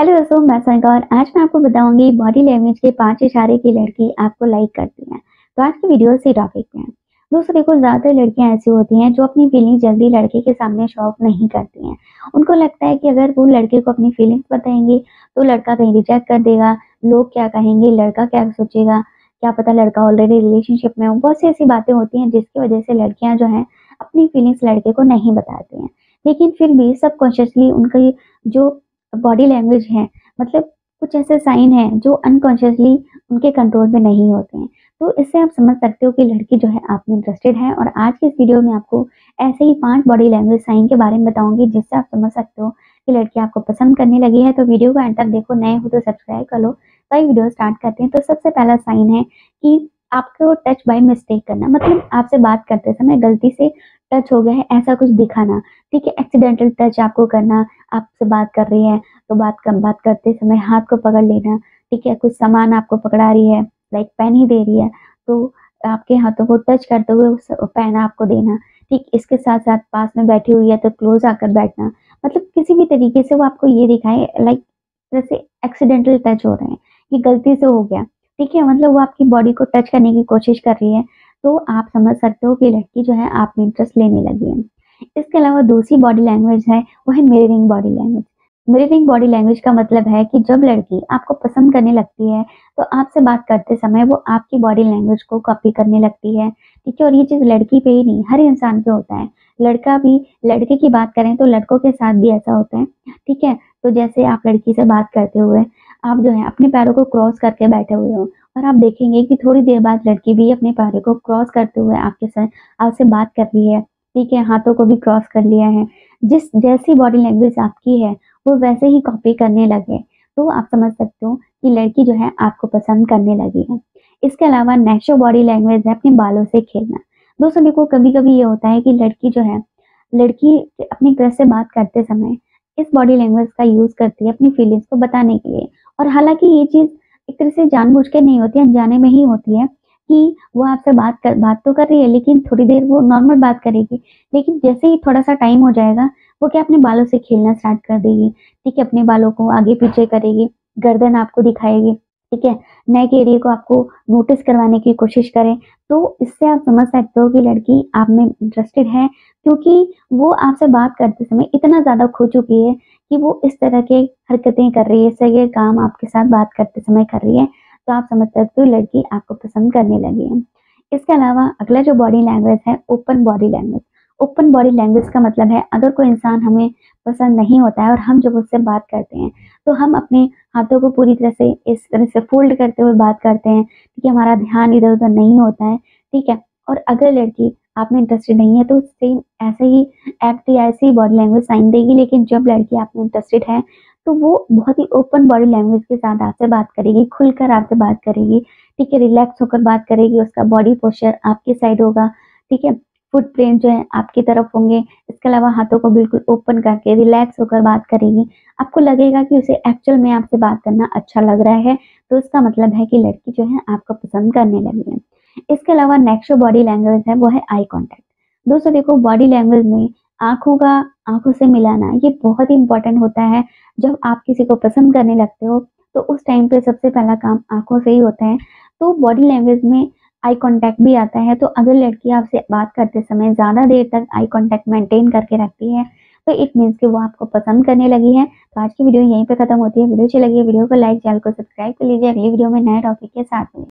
Hello दोस्तों, मैं सोनिका और आज मैं आपको बताऊंगी बॉडी लैंग्वेज के 5 इशारे की लड़की आपको लाइक करती है। तो आज की वीडियो इसी टॉपिक पे है। दोस्तों देखो, ज़्यादातर लड़कियां ऐसी होती हैं जो अपनी फीलिंग जल्दी लड़के के सामने शो ऑफ नहीं करती हैं। उनको लगता है कि अगर वो लड़के को अपनी फीलिंग्स बताएंगी तो लड़का कहीं रिजेक्ट कर देगा, लोग क्या कहेंगे, लड़का क्या सोचेगा, क्या पता लड़का ऑलरेडी रिलेशनशिप में हो। बहुत सी ऐसी बातें होती हैं जिसकी वजह से लड़कियाँ जो हैं अपनी फीलिंग्स लड़के को नहीं बताती हैं। लेकिन फिर भी सबकॉन्शियसली उनकी जो बॉडी लैंग्वेज है, मतलब कुछ ऐसे साइन हैं जो अनकॉन्शियसली उनके कंट्रोल में नहीं होते हैं। तो इससे आप समझ सकते हो कि लड़की जो है आप में इंटरेस्टेड है। और आज की इस वीडियो में आपको ऐसे ही 5 बॉडी लैंग्वेज साइन के बारे में बताऊंगी जिससे आप समझ सकते हो कि लड़की आपको पसंद करने लगी है। तो वीडियो को एंड तक देखो, नए हो तो सब्सक्राइब कर लो। तो वीडियो स्टार्ट करते हैं। तो सबसे पहला साइन है कि आपको टच बाय मिस्टेक करना, मतलब आपसे बात करते समय गलती से टच हो गया है ऐसा कुछ दिखाना, ठीक है। एक्सीडेंटल टच आपको करना, आपसे बात कर रही है तो बात करते समय हाथ को पकड़ लेना, ठीक है। कुछ सामान आपको पकड़ा रही है, लाइक पेन ही दे रही है तो आपके हाथों को टच करते हुए पेन आपको देना, ठीक। इसके साथ साथ पास में बैठी हुई है तो क्लोज आकर बैठना, मतलब किसी भी तरीके से वो आपको ये दिखाए लाइक जैसे एक्सीडेंटल टच हो रहे हैं, ये गलती से हो गया, ठीक है। मतलब वो आपकी बॉडी को टच करने की कोशिश कर रही है तो आप समझ सकते हो कि लड़की जो है आप में इंटरेस्ट लेने लगी है। इसके अलावा दूसरी बॉडी लैंग्वेज है वो है mirroring body language. Mirroring body language का मतलब है कि जब लड़की आपको पसंद करने लगती है तो आपसे बात करते समय वो आपकी बॉडी लैंग्वेज को कॉपी करने लगती है, ठीक है। और ये चीज़ लड़की पे ही नहीं, हर इंसान पे होता है। लड़का भी, लड़के की बात करें तो लड़कों के साथ भी ऐसा होता है, ठीक है। तो जैसे आप लड़की से बात करते हुए आप जो है अपने पैरों को क्रॉस करके बैठे हुए हो और आप देखेंगे कि थोड़ी देर बाद लड़की भी अपने पैरों को क्रॉस करते हुए आपके साथ आपसे बात कर रही है, ठीक है। हाथों को भी क्रॉस कर लिया है। जिस जैसी बॉडी लैंग्वेज आपकी है वो वैसे ही कॉपी करने लगे तो आप समझ सकते हो कि लड़की जो है आपको पसंद करने लगी है। इसके अलावा नेक्स्ट बॉडी लैंग्वेज है अपने बालों से खेलना। दोस्तों देखो, कभी कभी ये होता है कि लड़की अपने क्रश से बात करते समय इस बॉडी लैंग्वेज का यूज करती है अपनी फीलिंग्स को बताने के लिए। और हालांकि ये चीज़ एक तरह से जानबूझ के नहीं होती, अनजाने में ही होती है कि वो आपसे बात तो कर रही है लेकिन थोड़ी देर वो नॉर्मल बात करेगी, लेकिन जैसे ही थोड़ा सा टाइम हो जाएगा वो क्या अपने बालों से खेलना स्टार्ट कर देगी, ठीक है। अपने बालों को आगे पीछे करेगी, गर्दन आपको दिखाएगी, ठीक है। नेक एरिया को आपको नोटिस करवाने की कोशिश करें तो इससे आप समझ सकते हो कि लड़की आप में इंटरेस्टेड है, क्योंकि वो आपसे बात करते समय इतना ज़्यादा खो चुकी है कि वो इस तरह के हरकतें कर रही है, सही काम आपके साथ बात करते समय कर रही है। तो आप समझ सकते हो लड़की आपको पसंद करने लगी है। इसके अलावा अगला जो बॉडी लैंग्वेज है open body language. Open body language का मतलब है अगर कोई इंसान हमें पसंद नहीं होता है और हम जब उससे बात करते हैं तो हम अपने हाथों को पूरी तरह से इस तरह से फोल्ड करते हुए बात करते हैं, ठीक है। हमारा ध्यान इधर उधर नहीं होता है, ठीक है। और अगर लड़की आप में इंटरेस्टेड नहीं है तो सेम ऐसे ही एक्ट या ऐसी बॉडी लैंग्वेज साइन देगी, लेकिन जब लड़की आप में इंटरेस्टेड है तो वो बहुत ही ओपन बॉडी लैंग्वेज के साथ आपसे बात करेगी, खुलकर आपसे बात करेगी, ठीक है। रिलैक्स होकर बात करेगी, उसका बॉडी पोस्चर आपकी साइड होगा, ठीक है। फुट प्रिंट जो है आपकी तरफ होंगे। इसके अलावा हाथों को बिल्कुल ओपन करके रिलैक्स होकर बात करेगी, आपको लगेगा कि उसे एक्चुअल में आपसे बात करना अच्छा लग रहा है। तो इसका मतलब है कि लड़की जो है आपको पसंद करने लगी है। इसके अलावा नेक्स्ट बॉडी लैंग्वेज है वो है आई कांटेक्ट। दोस्तों देखो, बॉडी लैंग्वेज में आंखों से मिलाना ये बहुत ही इंपॉर्टेंट होता है। जब आप किसी को पसंद करने लगते हो तो उस टाइम पे सबसे पहला काम आंखों से ही होता है, तो बॉडी लैंग्वेज में आई कांटेक्ट भी आता है। तो अगर लड़की आपसे बात करते समय ज़्यादा देर तक आई कांटेक्ट मेंटेन करके रखती है तो इट मीन्स कि वो आपको पसंद करने लगी है। तो आज की वीडियो यहीं पर खत्म होती है। वीडियो अच्छी लगी है वीडियो को लाइक, चैनल को सब्सक्राइब कर लीजिए। अगली वीडियो में नए टॉपिक के साथ में।